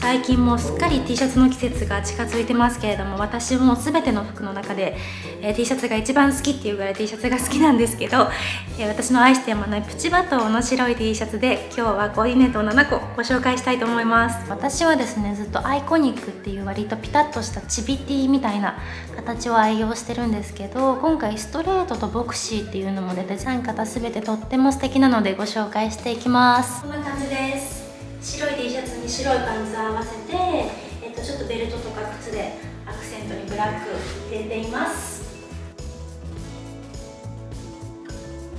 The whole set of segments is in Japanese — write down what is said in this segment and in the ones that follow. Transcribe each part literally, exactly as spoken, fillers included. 最近もうすっかり T シャツの季節が近づいてますけれども、私も全ての服の中で、えー、T シャツが一番好きっていうぐらい T シャツが好きなんですけど、えー、私の愛してやまないプチバトンの白い T シャツで今日はコーディネートをななこご紹介したいと思います。私はですね、ずっとアイコニックっていう割とピタッとしたチビ T みたいな形を愛用してるんですけど、今回ストレートとボクシーっていうのも出てさん型全てとっても素敵なのでご紹介していきます。こんな感じです。白い T シャツに白いパンツを合わせて、えっと、ちょっとベルトとか靴でアクセントにブラック入れています。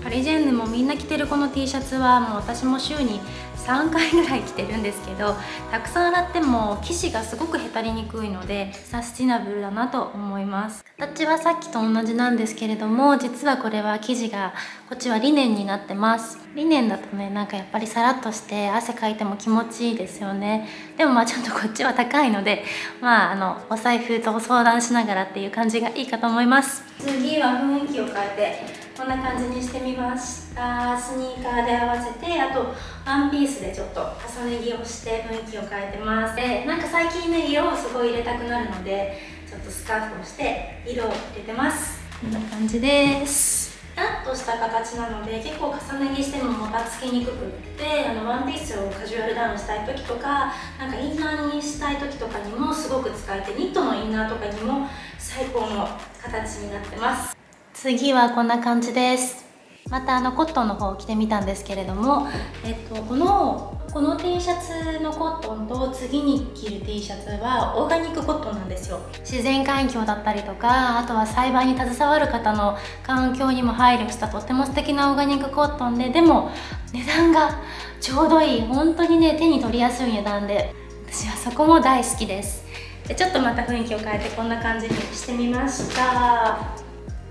パリジェンヌもみんな着てるこの T シャツはもう私も週にさんかいぐらい着てるんですけど、たくさん洗っても生地がすごくへたりにくいのでサスティナブルだなと思います。形はさっきと同じなんですけれども、実はこれは生地がこっちはリネンになってます。リネンだとね、なんかやっぱりさらっとして汗かいても気持ちいいですよね。でもまあちょっとこっちは高いので、まああのお財布と相談しながらっていう感じがいいかと思います。次は雰囲気を変えてこんな感じにしてみました。スニーカーで合わせて、あとワンピースでちょっと重ね着をして雰囲気を変えてます。でなんか最近ね、色をすごい入れたくなるのでちょっとスカーフをして色を入れてます。こんな感じです。ダッとした形なので結構重ね着してももたつきにくくって、あのワンピースをカジュアルダウンしたい時とか、なんかインナーにしたい時とかにもすごく使えて、ニットのインナーとかにも最高の形になってます。次はこんな感じです。またあのコットンの方を着てみたんですけれども、えっと、この、この T シャツのコットンと次に着る T シャツはオーガニックコットンなんですよ。自然環境だったりとか、あとは栽培に携わる方の環境にも配慮したとっても素敵なオーガニックコットンで、でも値段がちょうどいい、本当にね手に取りやすい値段で、私はそこも大好きです。でちょっとまた雰囲気を変えてこんな感じにしてみました。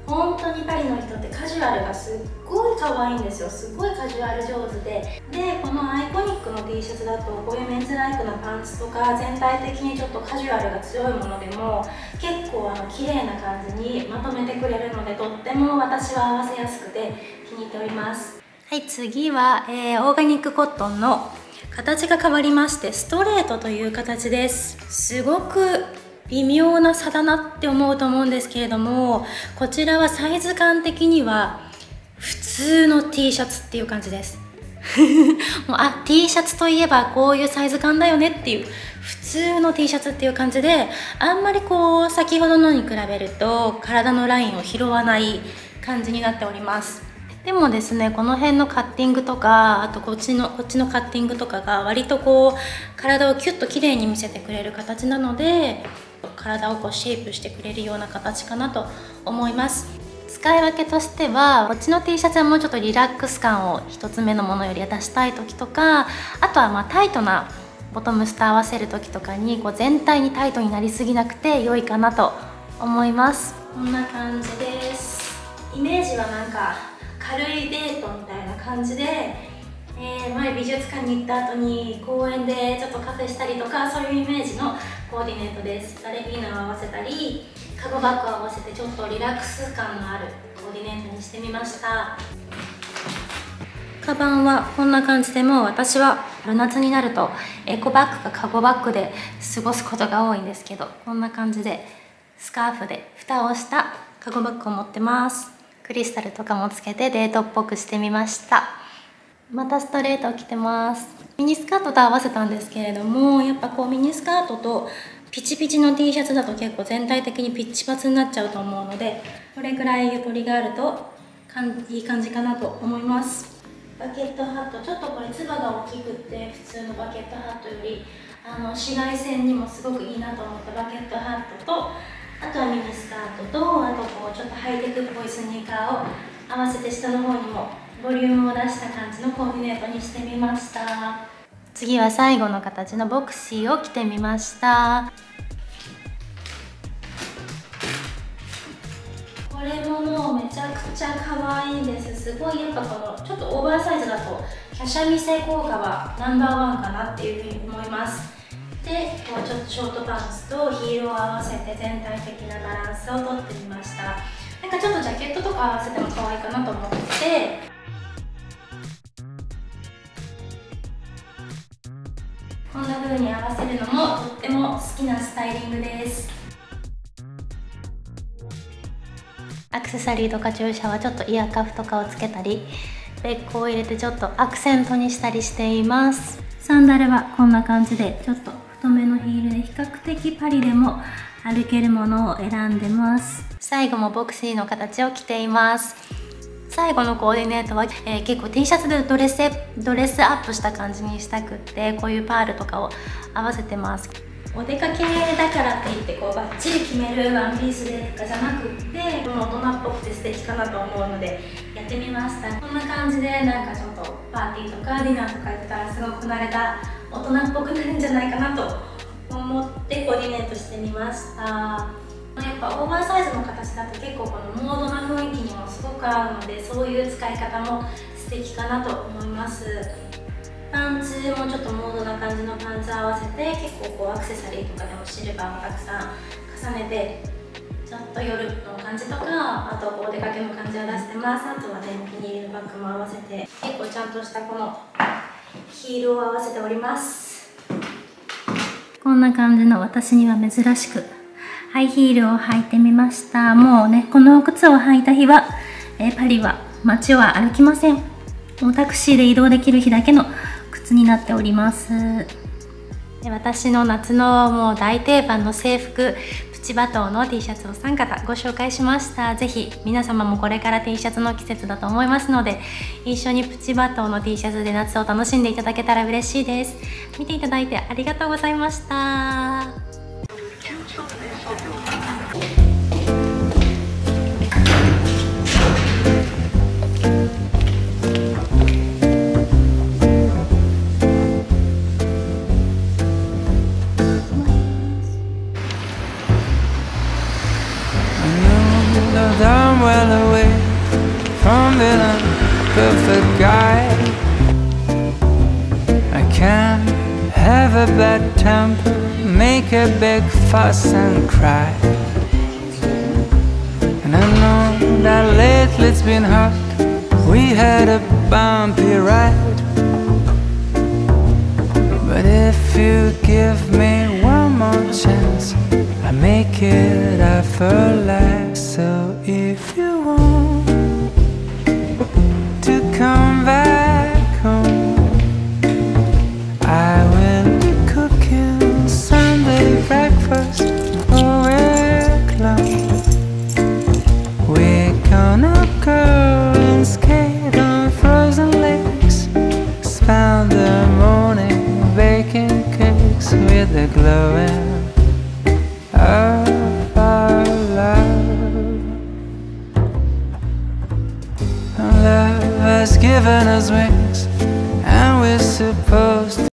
本当にパリの人ってカジュアルがすっごい可愛いんですよ。すごいカジュアル上手で、でこのアイコニックの T シャツだとこういうメンズライクなパンツとか、全体的にちょっとカジュアルが強いものでも結構あの綺麗な感じにまとめてくれるので、とっても私は合わせやすくて気に入っております。はい、次は、えー、オーガニックコットンの形が変わりまして、ストレートという形です。すごく微妙な差だなって思うと思うんですけれども、こちらはサイズ感的には普通の T シャツっていう感じです。もうあ T シャツといえばこういうサイズ感だよねっていう普通の T シャツっていう感じで、あんまりこう先ほどのに比べると体のラインを拾わない感じになっております。でもですね、この辺のカッティングとか、あとこっちのこっちのカッティングとかが割とこう体をキュッと綺麗に見せてくれる形なので、体をこうシェイプしてくれるような形かなと思います。使い分けとしては、こっちの T シャツはもうちょっとリラックス感をひとつめのものより出したい時とか、あとはまあタイトなボトムスと合わせる時とかにこう全体にタイトになりすぎなくて良いかなと思います。こんな感じです。イメージはなんか軽いデートみたいな感じで、えー、前美術館に行った後に公園でちょっとカフェしたりとか、そういうイメージのコーディネートです。バレリーナを合わせたり、カゴバッグを合わせてちょっとリラックス感のあるコーディネートにしてみました。カバンはこんな感じで、もう私は夏になるとエコバッグかカゴバッグで過ごすことが多いんですけど、こんな感じでスカーフで蓋をしたカゴバッグを持ってます。クリスタルとかもつけてデートっぽくしてみました。またストレートを着てます。ミニスカートと合わせたんですけれども、やっぱこうミニスカートとピチピチの T シャツだと結構全体的にピッチパツになっちゃうと思うので、これくらいゆとりがあるといい感じかなと思います。バケットハット、ちょっとこれつばが大きくって普通のバケットハットよりあの紫外線にもすごくいいなと思ったバケットハットと、あとはミニスカートと、あとこうちょっとハイテクっぽいスニーカーを合わせて下の方にもボリュームを出した感じのコーディネートにしてみました。次は最後の形のボクシーを着てみました。これももうめちゃくちゃ可愛いです。すごいやっぱこのちょっとオーバーサイズだと華奢見せ効果はナンバーワンかなっていうふうに思います。でこうちょっとショートパンツとヒールを合わせて全体的なバランスをとってみました。なんかちょっとジャケットとか合わせても可愛いかなと思って、こんな風に合わせるのもとっても好きなスタイリングです。アクセサリーとか注射はちょっとイヤカフとかをつけたり、ベッコを入れてちょっとアクセントにしたりしています。サンダルはこんな感じでちょっと太めのヒールで比較的パリでも歩けるものを選んでます。最後もボクシーの形を着ています。最後のコーディネートは、えー、結構 T シャツでドレス、ドレスアップした感じにしたくって、こういうパールとかを合わせてます。お出かけだからといってこうバッチリ決めるワンピースでとかじゃなくって、大人っぽくて素敵かなと思うのでやってみました。こんな感じでなんかちょっとパーティーとかディナーとか行ったらすごく慣れた大人っぽくなるんじゃないかなと思ってコーディネートしてみました。やっぱオーバーサイズの形だと結構このモードな雰囲気にもすごく合うので、そういう使い方も素敵かなと思います。パンツもちょっとモードな感じのパンツ合わせて、結構こうアクセサリーとかでもシルバーをたくさん重ねて、ちょっと夜の感じとか、あとお出かけの感じを出してます。あとはね、お気に入りのバッグも合わせて、結構ちゃんとしたこのヒールを合わせております。こんな感じの私には珍しくハイヒールを履いてみました。もうね、この靴を履いた日はえパリは街は歩きません。もうタクシーで移動できる日だけの靴になっております。で、私の夏のもう大定番の制服プチバトーの T シャツをさん型ご紹介しました。ぜひ皆様もこれから T シャツの季節だと思いますので、一緒にプチバトーの T シャツで夏を楽しんでいただけたら嬉しいです。見ていただいてありがとうございました。I'm well away from being a perfect guy. I can have a bad temper, make a big fuss and cry. And I know that lately it's been hot, we had a bumpy ride. But if you give me one more chance, I make it up for life. So if you want to come back home, I will be cooking Sunday breakfast all week long. We're gonna go and skate on frozen lakes, spend the morning baking cakes with the glowing of our love. Our love has given us wings, and we're supposed to